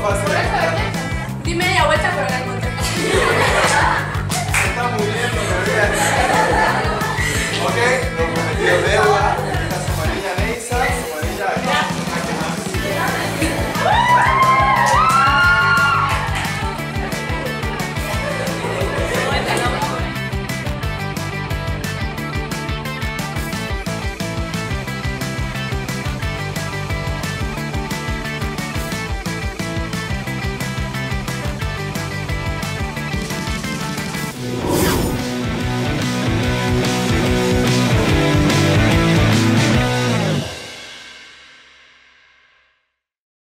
fácil. Por eso, ¿verdad? Di media vuelta, pero la encontré. Está muy bien, lo que me voy a hacer. Ok, lo prometido deuda.